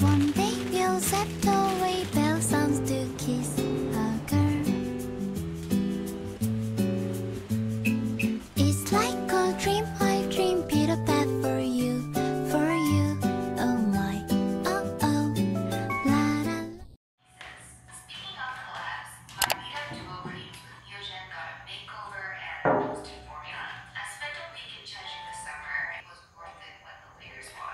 One day you'll set away bell sounds to kiss a girl. It's like a dream I dream, Peter Pan for you, for you. Oh my, oh oh, la la. Speaking of collabs, Marmita Duo Cream, Yujin got a makeover and boosted formula. I spent a week in Jeju this summer. It was worth it when the leaders won.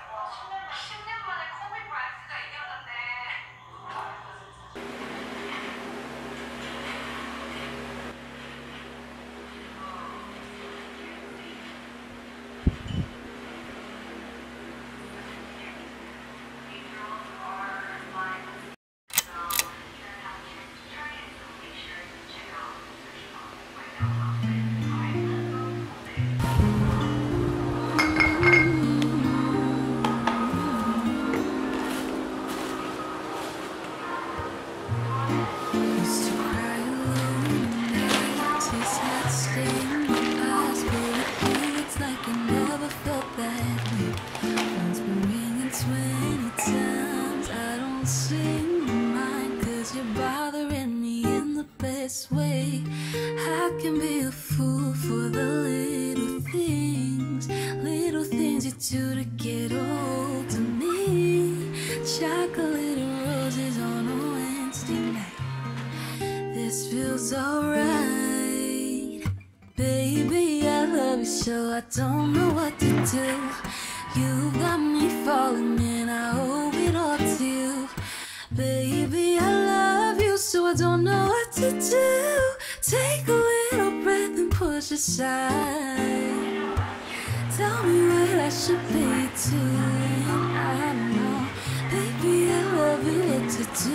Way I can be a fool for the little things you do to get old to me. Chocolate and roses on a Wednesday night. This feels alright, baby. I love you so I don't know what to do. You got me falling and I owe it all to you, baby. I love you so I don't know what to do. Take a little breath and push aside. Tell me what I should be doing. I know, baby, I love you, it's a do.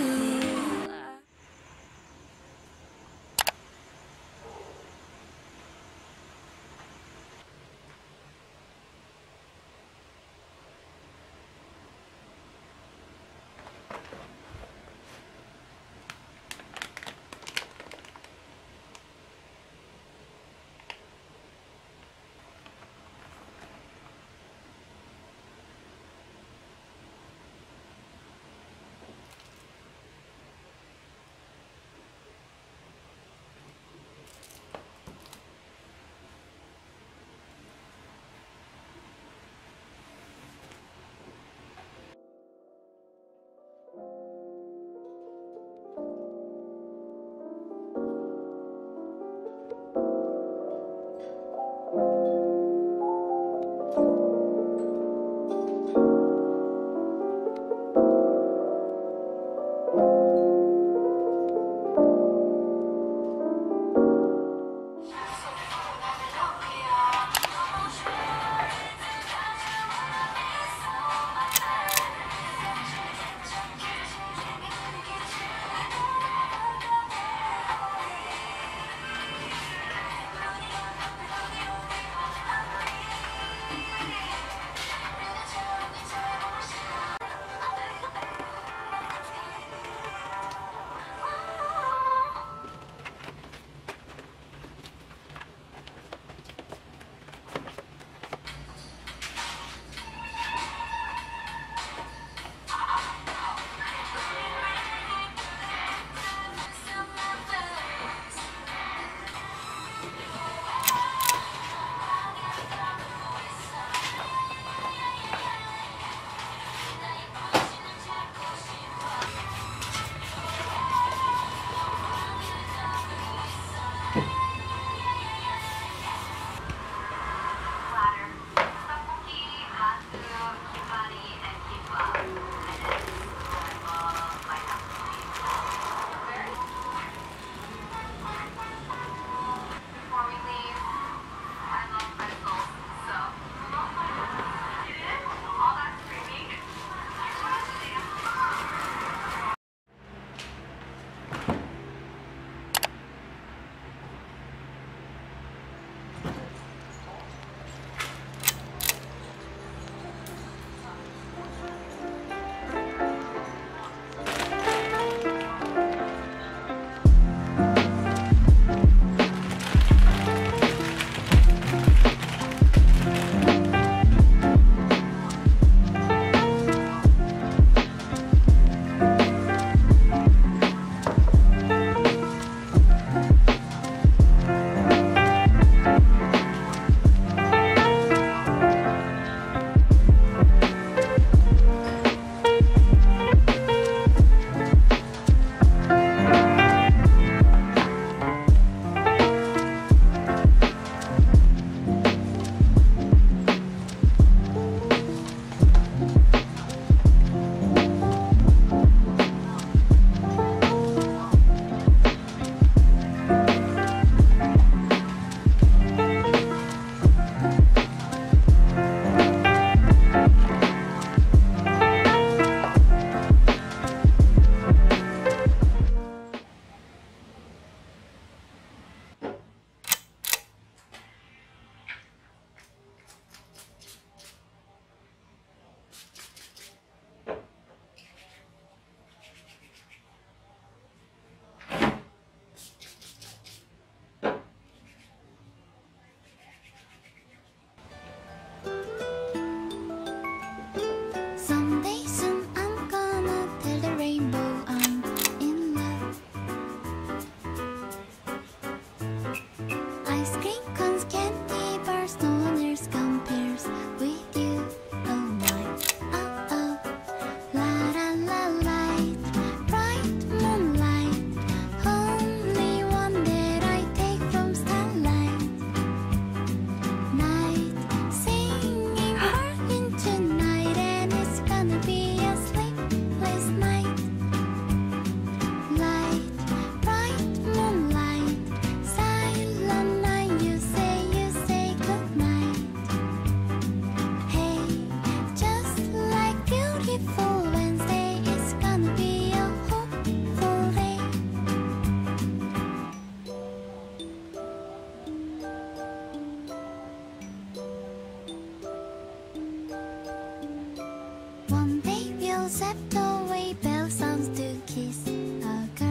except the way bell sounds to kiss a girl.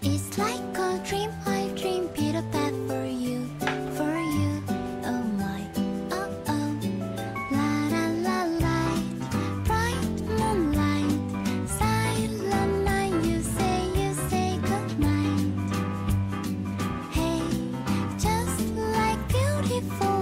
It's like a dream I dream, Peter Pan, for you, for you. Oh my, oh oh. La la la light, bright moonlight, silent night. You say goodnight. Hey, just like beautiful.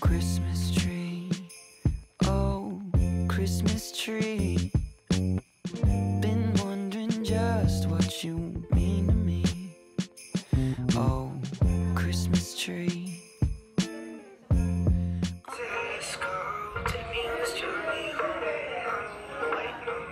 Christmas tree, been wondering just what you mean to me. Oh, Christmas tree. This girl, take me on this journey home. I don't wanna wait no more.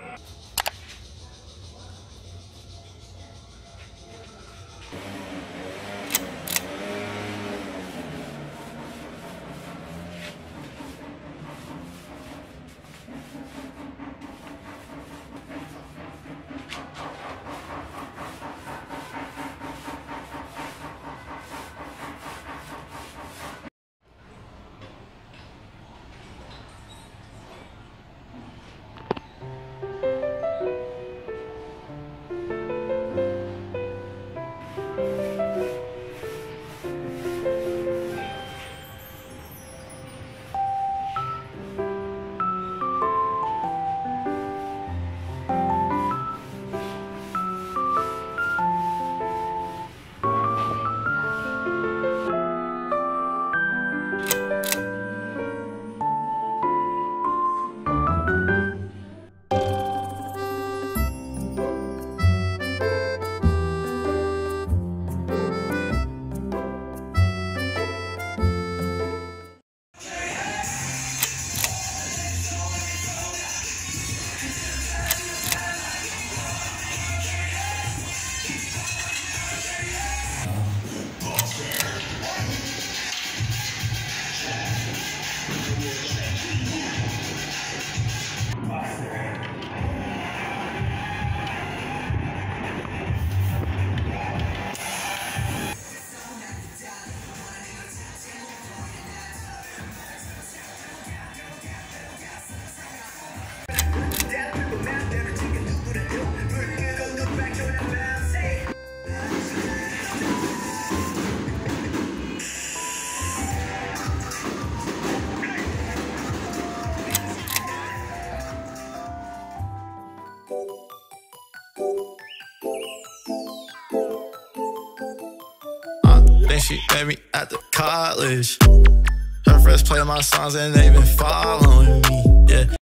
Then she met me at the college. Her friends play my songs and they been following me, yeah.